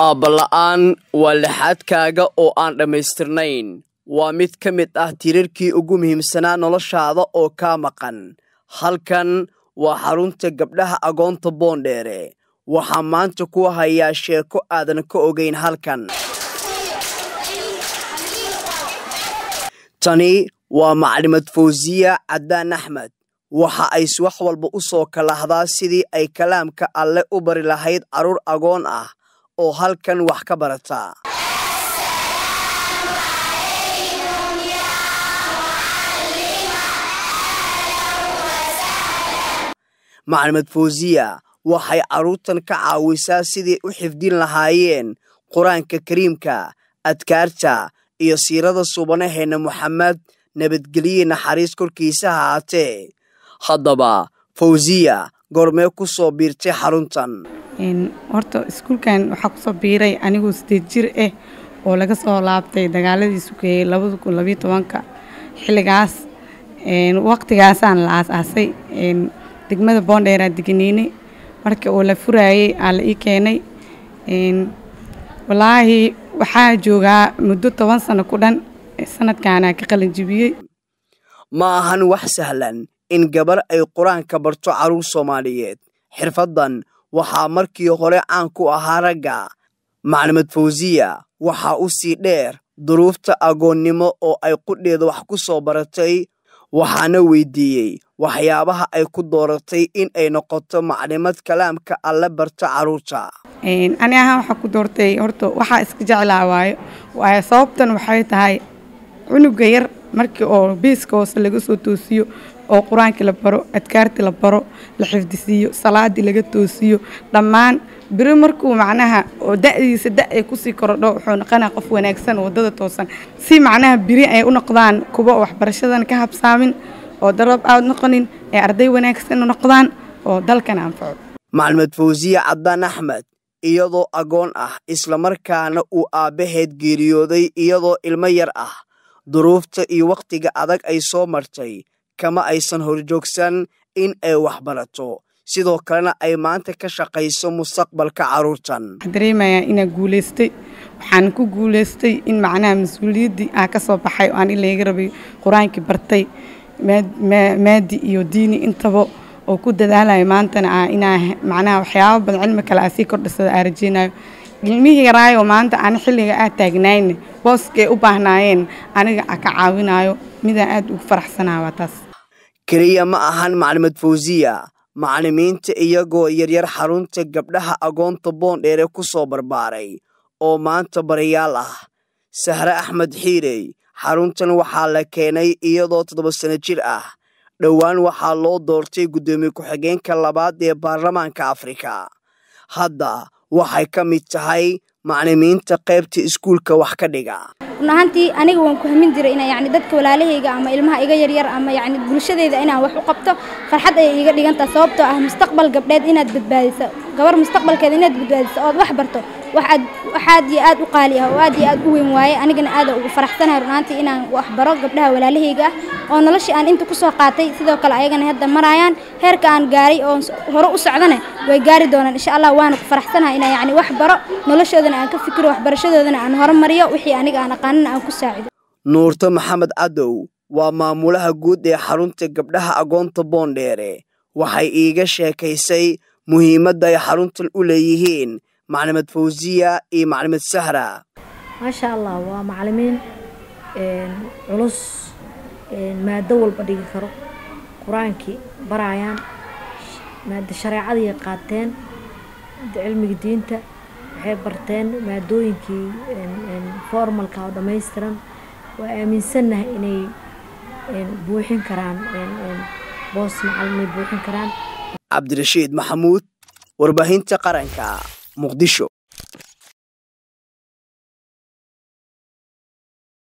aabala'aan waa lixaadkaaga oo aan dhamaystirnayn waa mid ka mid ah tiirarkii ugu muhiimsanaa noloshaada oo ka maqan halkan waa xarunta gabdhaha agoonta Boondheere waxa maanta ku haya sheeko aadan ka ogeyn halkan tani waa maclimad Fawziya Cadaan Axmed waxa ay wax walba u soo kala hadlaa sidii ay kalaamka alle u bari lahayd arur agoon ah oo halkan wax ka barata معلمة فوزية وحي عروتن كعاويسا سيدي وحفدين لهايين قرآن ككريمكا أدكارتا يصيرادة صوبانهين محمد نبتقليين حريس كوركيسا هاتي حضبا فوزية غرميكو صوبيرتي حرونتن ورطو اسكول كان وحاكو صوبيري أنيكو ستجير ولغا صوالابتي دقالة سوكي لابدو كون لابيتو وانكا حلقاس وقت غاسان لاس آسي degmada Boondheere deganiinay markii oo la furayay ala ii keenay wallahi waxa jooga muddo 10 sano ku dhan sanadkaana ka qalin jibiyay ma ahan wax sahlan in gabar ay quraanka barto caruur Soomaaliyeed xirfadan waxa markii hore aan ku ahaa raga maclimad Fawziya waxa u sii dheer duruufta agoonnimo oo ay qudheeda wax ku soo baratay waxaana weydiiyay waxyaabaha ay ku dooratay in ay noqoto maclimad kalaamka alla barta caruurta ani ahaan waxa ku doortay horto waxa iska jeclaa waayo waa sababtan waxay tahay cunuga yar markii oo biiska hoos laga soo toosiyo oo quraanka la baro adkaarta la baro la xifdisiyo salaadii laga toosiyo dhammaan bir markuu macnaha oo da'diisa da'ay ku sii korodho wuxuu noqonaa qof wanaagsan wadada toosan si macnaha biri ay u noqdaan kuba wax barashadan ka habsaamin oo darab aad noqonin ee arday wanaagsan noqdaan oo dalkan anfaco maclimad Fawziya Cadaan Axmed iyadoo agoon ah isla markaana uu aabaheed geeriyooday iyadoo ilmo yar ah duruufta iyo waqtiga adag ay soo martay kama aysan horjoogsan in ay wax barato sidoo kalena ay maanta ka shaqayso mustaqbalka caruurtan dareemaya in guuleystay waxaan ku guuleystay in macnaha masuuliyadii aan ka soo baxay oo aan ilayga rabay quraankii bartay maadi iyo diini intaba oo ku dadaalayo maantana in macnaha waxyaabo bad cilmi kala asii kordhisada arjeenayo ilmihi yaraayo maanta aan xilliga aad taagnaayn booskay u baahnaayeen aniga ka caawinayo mida aad ugu faraxsanaawa taas kaliya ma ahan maclimad Fawziya macallimiinta iyagoo yaryar xarunta gabdhaha agoonta Boondheere ku soo barbaaray oo maanta barayaal ah Sahra Axmed Xiirey xaruntan waxaa la keenay iyadoo 7 sano jir ah dhawaan waxaa loo doortay gudoomiye ku-xigeenka labaad ee baarlamaanka Afrika hadda waxay ka mid tahay macallimiinta qaybta iskuulka wax ka dhiga runtii aniga waan ku hamin jiray inaan yani dadka walaalahayga ama ilmaha iga yar yar ama yani bulshadeeda inaan wax u qabto farxad ay iga dhiganta sababtoo ah mustaqbal gabdheed inaad badbaadiso gabar mustaqbalkeeda inaad badbaadiso oo wax barto waxaad aad u qaali ah oo aad u weyn waaye anigana aad ugu faraxsanahay runtii inaan wax baro gabdhaha walaalahayga oo noloshii aan inta ku soo qaatay sidoo kale ayagana hadda marayaan heerka aan gaaray oo hore u socdana way gaari doonaan insha Allah waan ku faraxsanahay inaan yani wax baro noloshoodana aan ka fikiro wax barashadoodana aan horumariyo wixii aniga aan nuurta maxamed adow waa maamulaha guud ee xarunta gabdhaha agoonta Boondheere waxay iiga sheekaysay muhiimadda ay xaruntan u leeyihiin maclimad Fawziya iyo maclimad Sahra ma sha Allah waa macallimiin culus maado walba dhigi karo quraanki barayaan maada shariicada qaateen cilmiga diinta waxay barteen maadooyinkii formalka oo dhameystiran waa aaminsannahay inay buuxin karaan boos macallimiin buuxin karaan Cabdirashiid Maxamuud warbaahinta qaranka Mogadishu